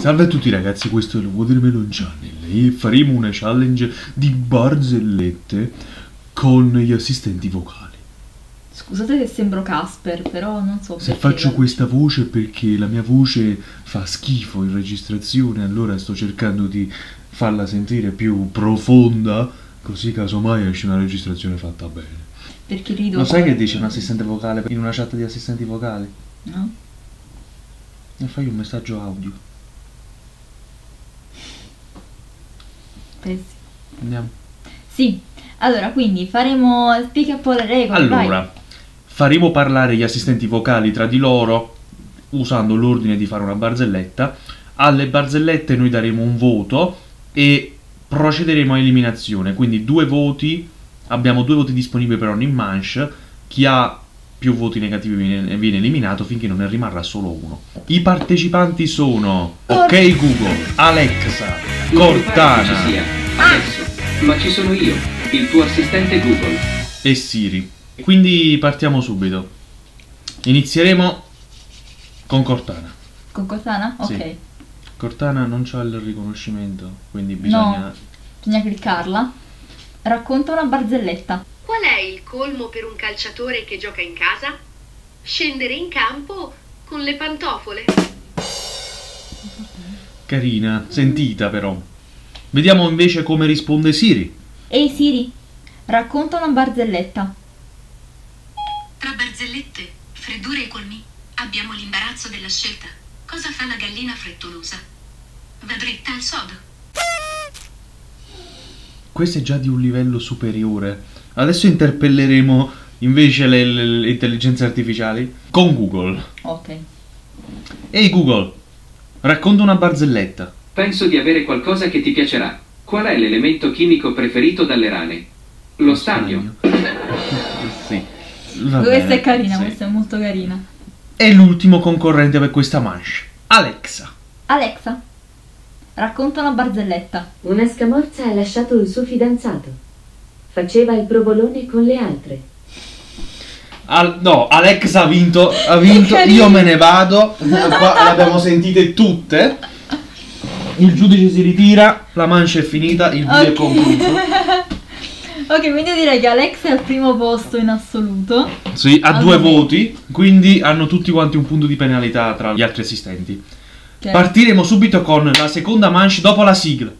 Salve a tutti ragazzi, questo è il Watermelon Channel e faremo una challenge di barzellette con gli assistenti vocali. Scusate se sembro Casper, però non so se faccio questa voce perché la mia voce fa schifo in registrazione, allora sto cercando di farla sentire più profonda, così casomai esce una registrazione fatta bene. Perché rido. Lo sai che dice un assistente vocale in una chat di assistenti vocali? No. E fai un messaggio audio. Pensi. Andiamo. Sì, allora quindi faremo pick up le regole. Allora, vai. Faremo parlare gli assistenti vocali tra di loro usando l'ordine di fare una barzelletta. Alle barzellette noi daremo un voto e procederemo a eliminazione, quindi due voti, abbiamo due voti disponibili per ogni manche, chi ha più voti negativi viene eliminato finché non ne rimarrà solo uno. I partecipanti sono Ok Google, Alexa, Cortana. Adesso, ma ci sono io, il tuo assistente Google e Siri. Quindi partiamo subito. Inizieremo con Cortana. Con Cortana? Ok. Sì. Cortana non c'ha il riconoscimento, quindi bisogna cliccarla. Racconta una barzelletta. Qual è il colmo per un calciatore che gioca in casa? Scendere in campo con le pantofole. Carina, sentita però. Vediamo invece come risponde Siri. Ehi Siri, racconta una barzelletta. Tra barzellette, freddure e colmi, abbiamo l'imbarazzo della scelta. Cosa fa la gallina frettolosa? Va dritta al sodo. Questo è già di un livello superiore. Adesso interpelleremo invece le intelligenze artificiali con Google. Ok. Ehi Google, racconta una barzelletta. Penso di avere qualcosa che ti piacerà. Qual è l'elemento chimico preferito dalle rane? Lo stagno. Sì. Questa è carina, sì. Questa è molto carina. E l'ultimo concorrente per questa manche, Alexa. Alexa, racconta una barzelletta. Una scamorza ha lasciato il suo fidanzato. Faceva il provolone con le altre. No, Alexa ha vinto, io me ne vado, qua le abbiamo sentite tutte, il giudice si ritira, la mancia è finita, il video è concluso. Ok, quindi direi che Alexa è al primo posto in assoluto. Sì, ha due voti, quindi hanno tutti quanti un punto di penalità tra gli altri assistenti. Okay. Partiremo subito con la seconda mancia dopo la sigla.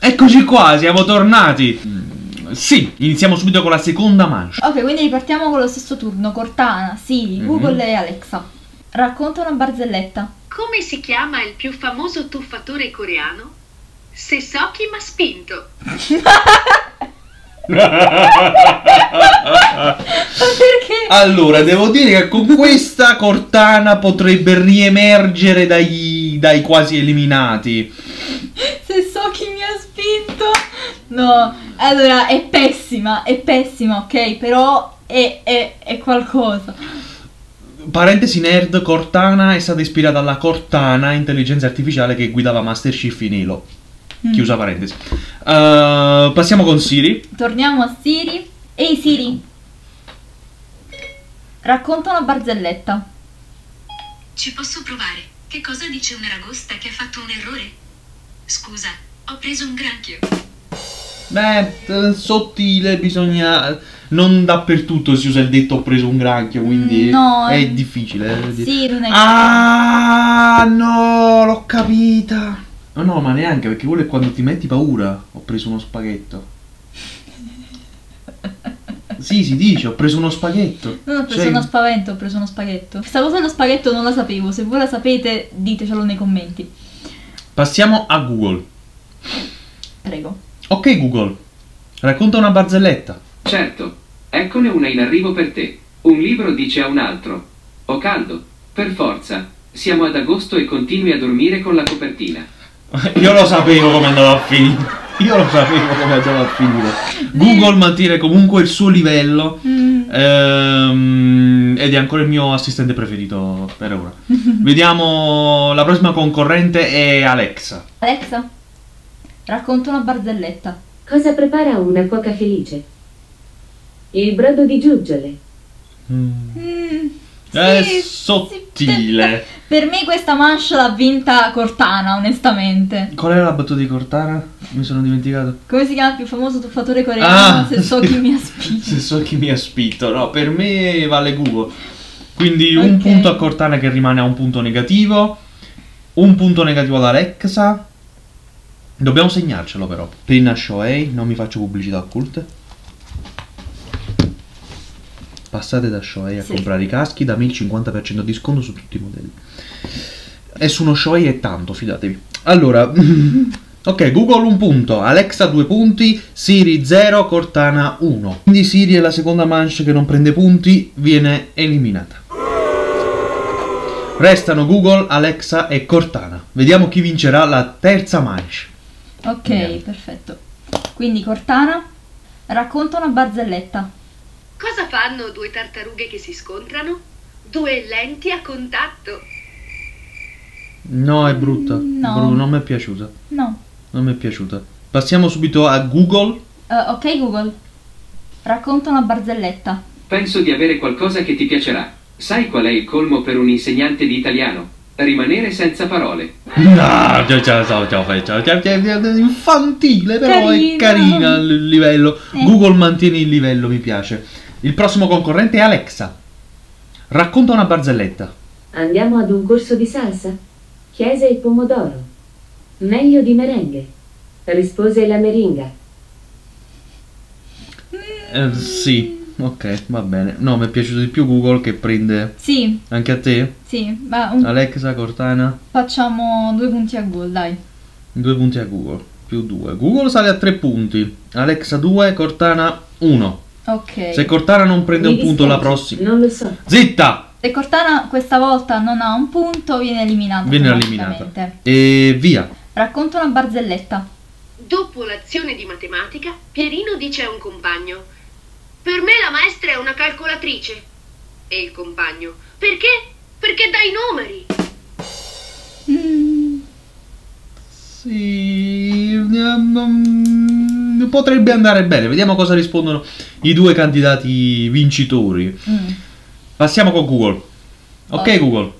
Eccoci qua, siamo tornati. Sì, iniziamo subito con la seconda manche. Ok, quindi ripartiamo con lo stesso turno. Cortana, Siri, Google e Alexa. Racconta una barzelletta. Come si chiama il più famoso tuffatore coreano? Sessoki ma spinto. Perché? Allora, devo dire che con questa Cortana potrebbe riemergere dai quasi eliminati. Se so chi mi ha spinto. No, allora è pessima, ok? Però è qualcosa. Parentesi nerd, Cortana è stata ispirata alla Cortana, intelligenza artificiale che guidava Master Chief in Halo. Chiusa parentesi. Passiamo con Siri. Torniamo a Siri. Ehi Siri, racconta una barzelletta. Ci posso provare? Che cosa dice una ragosta che ha fatto un errore? Scusa, ho preso un granchio. Beh, sottile, bisogna... Non dappertutto si usa il detto ho preso un granchio, quindi no, è difficile. Sì, non è... Ah, no, l'ho capita. No, ma neanche, perché quello è quando ti metti paura. Ho preso uno spaghetto. Sì, si dice, ho preso uno spaghetto. Non ho preso uno spavento, ho preso uno spaghetto. Questa cosa dello spaghetto non la sapevo. Se voi la sapete, ditecelo nei commenti. Passiamo a Google. Prego. Ok Google, racconta una barzelletta. Certo, eccone una in arrivo per te. Un libro dice a un altro: ho caldo, per forza, siamo ad agosto e continui a dormire con la copertina. Io lo sapevo come andava a finire. Google mantiene comunque il suo livello ed è ancora il mio assistente preferito per ora. Vediamo, la prossima concorrente è Alexa. Alexa, Racconta una barzelletta. Cosa prepara una cuoca felice? Il brodo di giuggiole. È sì, sottile. Per me questa manche l'ha vinta Cortana, onestamente. Qual era la battuta di Cortana? Mi sono dimenticato. Come si chiama il più famoso tuffatore coreano? Se so chi mi ha spinto. Se so chi mi ha spinto. No, per me vale Google. Quindi un punto a Cortana, che rimane a un punto negativo. Un punto negativo ad Alexa. Dobbiamo segnarcelo però. Penna Shoei, non mi faccio pubblicità occulte. Passate da Shoei a comprare i caschi, da me il 50% di sconto su tutti i modelli. E su uno Shoei è tanto, fidatevi. Allora, ok, Google 1 punto, Alexa 2 punti, Siri 0, Cortana 1. Quindi Siri è la seconda manche che non prende punti, viene eliminata. Restano Google, Alexa e Cortana. Vediamo chi vincerà la terza manche. Ok, vediamo. Perfetto. Quindi Cortana, racconta una barzelletta. Cosa fanno due tartarughe che si scontrano? Due lenti a contatto. No, è brutta. No. Non mi è piaciuta. No. Non mi è piaciuta. Passiamo subito a Google. Ok Google, racconta una barzelletta. Penso di avere qualcosa che ti piacerà. Sai qual è il colmo per un insegnante di italiano? Rimanere senza parole. No, infantile, però è carina il livello. Google mantiene il livello, mi piace. Il prossimo concorrente è Alexa. Racconta una barzelletta. Andiamo ad un corso di salsa. Chiese il pomodoro. Meglio di merengue. Rispose la meringa. Sì, ok, va bene. No, mi è piaciuto di più Google, che prende. Sì. Anche a te? Sì. Ma Alexa, Cortana. Facciamo 2 punti a Google, dai. 2 punti a Google. Più 2. Google sale a 3 punti. Alexa 2, Cortana 1. Ok. Se Cortana non prende un punto la prossima. Non lo so. Zitta! Se Cortana questa volta non ha un punto, viene eliminata. Viene eliminata. E via. Racconta una barzelletta. Dopo l'azione di matematica, Pierino dice a un compagno: per me la maestra è una calcolatrice. E il compagno: perché? Perché dà i numeri. Sì, potrebbe andare bene. Vediamo cosa rispondono i due candidati vincitori. Passiamo con Google. Ok Google,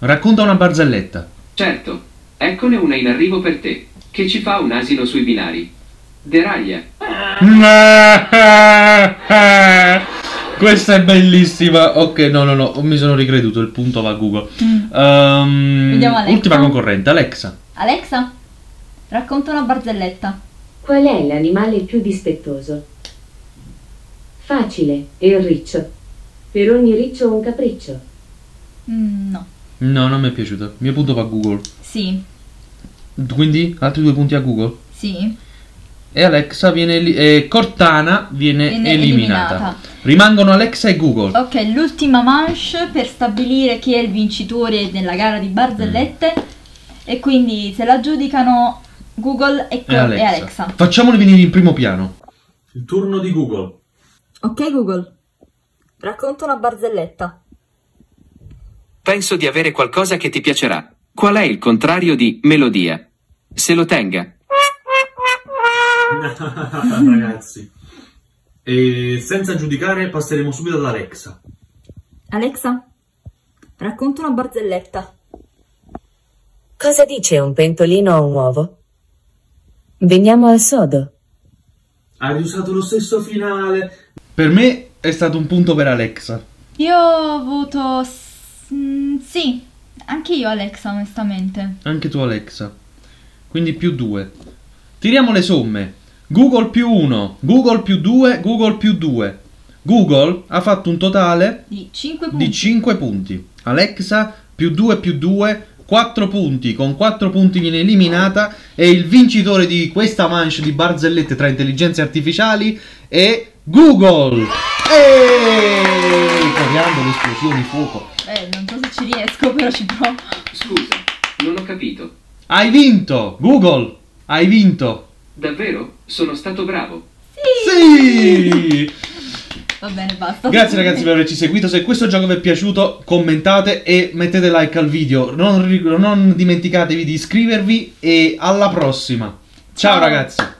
racconta una barzelletta. Certo, eccone una in arrivo per te. Che ci fa un asino sui binari? Deraglia. Questa è bellissima. Ok, no, mi sono ricreduto. Il punto va a Google. Ultima concorrente, Alexa. Alexa, racconta una barzelletta. Qual è l'animale più dispettoso? Facile, il riccio. Per ogni riccio un capriccio. No. No, non mi è piaciuta. Il mio punto va a Google. Sì. Quindi altri 2 punti a Google? Sì. E Alexa viene Cortana viene eliminata. Rimangono Alexa e Google. Ok, l'ultima manche per stabilire chi è il vincitore della gara di barzellette. E quindi se la giudicano Google e Alexa. Facciamoli venire in primo piano. Il turno di Google. Ok Google, racconta una barzelletta. Penso di avere qualcosa che ti piacerà. Qual è il contrario di melodia? Se lo tenga. Ragazzi, e senza giudicare passeremo subito ad Alexa. Alexa, racconta una barzelletta. Cosa dice un pentolino a un uovo? Veniamo al sodo. Hai usato lo stesso finale. Per me è stato un punto per Alexa. Io voto sì. Anche io Alexa, onestamente. Anche tu Alexa. Quindi più 2. Tiriamo le somme. Google più 1, Google più 2, Google più 2. Google ha fatto un totale di 5 punti. Alexa più 2 più 2, 4 punti. Con 4 punti viene eliminata e il vincitore di questa manche di barzellette tra intelligenze artificiali è Google. Ricordiamo le esplosioni, fuoco. Non so se ci riesco, però ci provo. Scusa, non ho capito. Hai vinto, Google. Hai vinto. Davvero? Sono stato bravo. Sì! Va bene, basta. Grazie ragazzi per averci seguito. Se questo gioco vi è piaciuto, commentate e mettete like al video. Non dimenticatevi di iscrivervi e alla prossima. Ciao ragazzi!